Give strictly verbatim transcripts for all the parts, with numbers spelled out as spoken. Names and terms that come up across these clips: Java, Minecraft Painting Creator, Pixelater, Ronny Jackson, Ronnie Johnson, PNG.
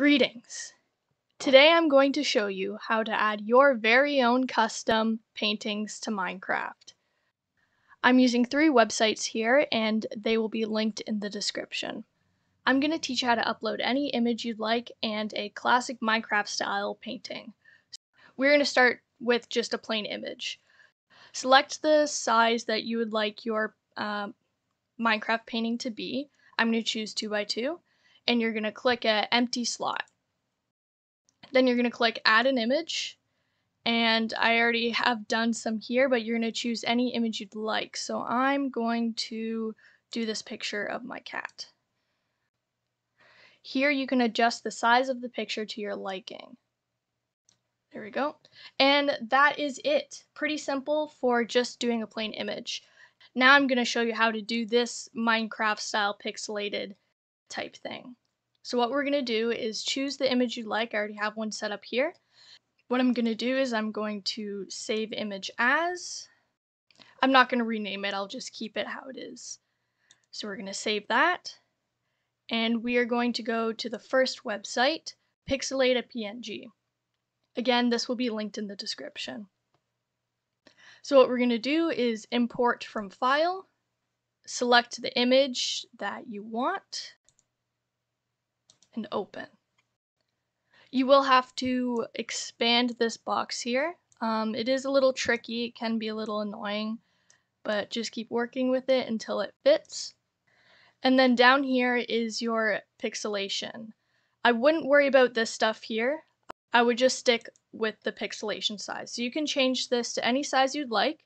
Greetings! Today I'm going to show you how to add your very own custom paintings to Minecraft. I'm using three websites here and they will be linked in the description. I'm going to teach you how to upload any image you'd like and a classic Minecraft style painting. We're going to start with just a plain image. Select the size that you would like your uh, Minecraft painting to be. I'm going to choose two by two. And you're going to click an empty slot. Then you're going to click add an image, and I already have done some here, but you're going to choose any image you'd like. So I'm going to do this picture of my cat. Here you can adjust the size of the picture to your liking. There we go. And that is it. Pretty simple for just doing a plain image. Now I'm going to show you how to do this Minecraft style pixelated type thing. So what we're going to do is choose the image you like. I already have one set up here. What I'm going to do is I'm going to save image as. I'm not going to rename it. I'll just keep it how it is. So we're going to save that. And we are going to go to the first website, pixelate dot p n g. Again, this will be linked in the description. So what we're going to do is import from file, select the image that you want, and open. You will have to expand this box here. Um, it is a little tricky, it can be a little annoying, but just keep working with it until it fits. And then down here is your pixelation. I wouldn't worry about this stuff here. I would just stick with the pixelation size. So you can change this to any size you'd like.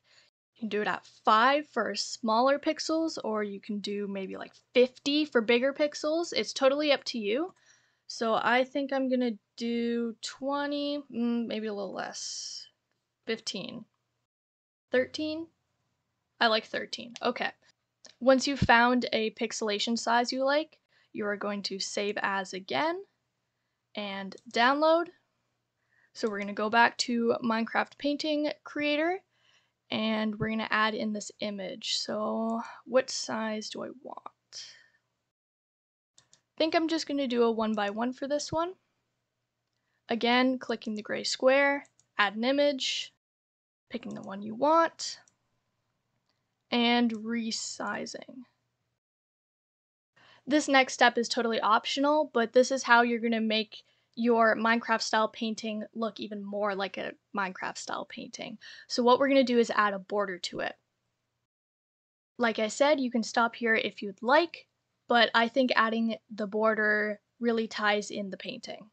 You can do it at five for smaller pixels, or you can do maybe like fifty for bigger pixels. It's totally up to you. So I think I'm going to do twenty, maybe a little less, fifteen, thirteen. I like thirteen. Okay. Once you've found a pixelation size you like, you are going to save as again and download. So we're going to go back to Minecraft Painting Creator. And we're going to add in this image. So what size do I want? I think I'm just going to do a one by one for this one. Again, clicking the gray square, add an image, picking the one you want, and resizing. This next step is totally optional, but this is how you're going to make your Minecraft style painting look even more like a Minecraft style painting. So what we're going to do is add a border to it. Like I said, you can stop here if you'd like, but I think adding the border really ties in the painting.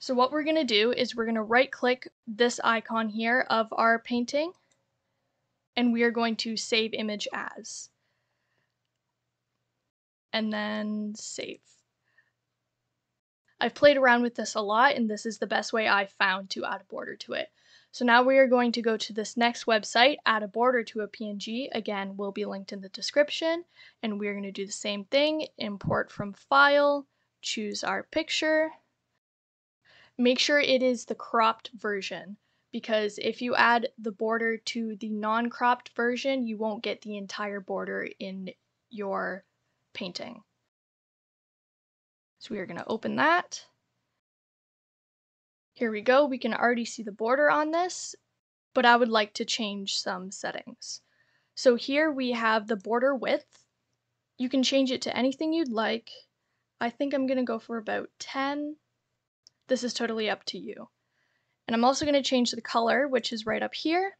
So what we're going to do is we're going to right click this icon here of our painting, and we are going to save image as, and then save. I've played around with this a lot, and this is the best way I found to add a border to it. So now we are going to go to this next website, add a border to a P N G. Again, will be linked in the description, and we're going to do the same thing. Import from file, choose our picture. Make sure it is the cropped version, because if you add the border to the non-cropped version, you won't get the entire border in your painting. So we are going to open that. Here we go. We can already see the border on this, but I would like to change some settings. So here we have the border width. You can change it to anything you'd like. I think I'm going to go for about ten. This is totally up to you. And I'm also going to change the color, which is right up here.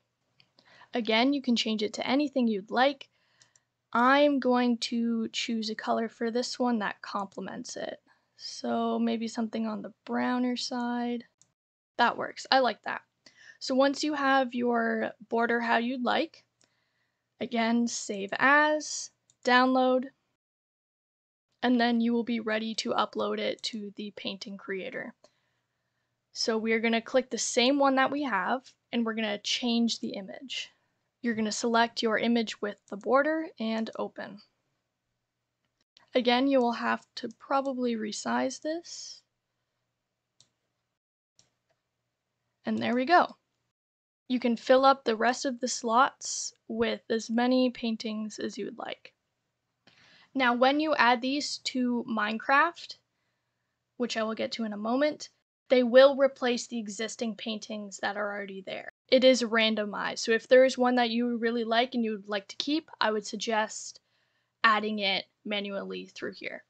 Again, you can change it to anything you'd like. I'm going to choose a color for this one that complements it. So maybe something on the browner side. That works. I like that. So once you have your border how you'd like, again, save as, download, and then you will be ready to upload it to the painting creator. So we are going to click the same one that we have, and we're going to change the image. You're going to select your image with the border and open. Again, you will have to probably resize this. And there we go. You can fill up the rest of the slots with as many paintings as you would like. Now, when you add these to Minecraft, which I will get to in a moment, they will replace the existing paintings that are already there. It is randomized, so if there is one that you really like and you would like to keep, I would suggest adding it manually through here.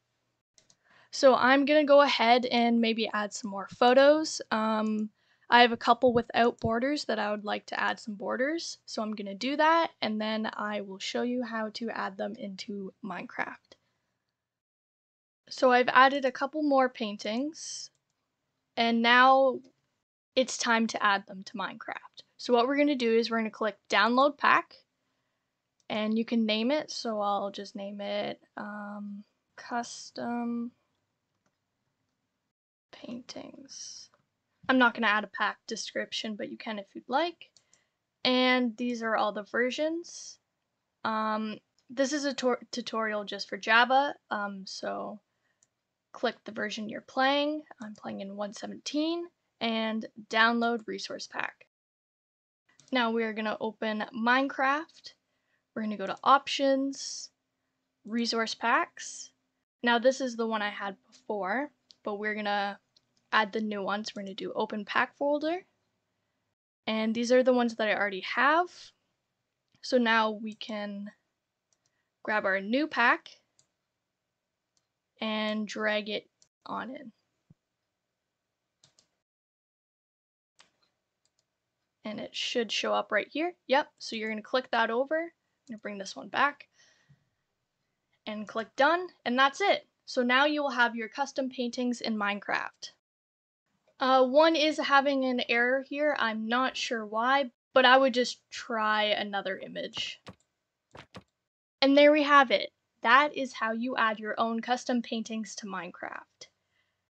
So I'm going to go ahead and maybe add some more photos. Um, I have a couple without borders that I would like to add some borders, so I'm going to do that, and then I will show you how to add them into Minecraft. So I've added a couple more paintings, and now it's time to add them to Minecraft. So what we're going to do is we're going to click Download Pack, and you can name it, so I'll just name it um, Custom Paintings. I'm not going to add a pack description, but you can if you'd like. And these are all the versions. Um, this is a tutorial just for Java, um, so click the version you're playing. I'm playing in one point seventeen, and download resource pack. Now we are going to open Minecraft. We're going to go to Options, Resource Packs. Now this is the one I had before, but we're going to add the new ones. We're going to do Open Pack Folder, and these are the ones that I already have. So now we can grab our new pack and drag it on in. And it should show up right here. Yep, so you're going to click that over. I'm going to bring this one back and click Done, and that's it. So now you will have your custom paintings in Minecraft. Uh, one is having an error here. I'm not sure why, but I would just try another image. And there we have it. That is how you add your own custom paintings to Minecraft.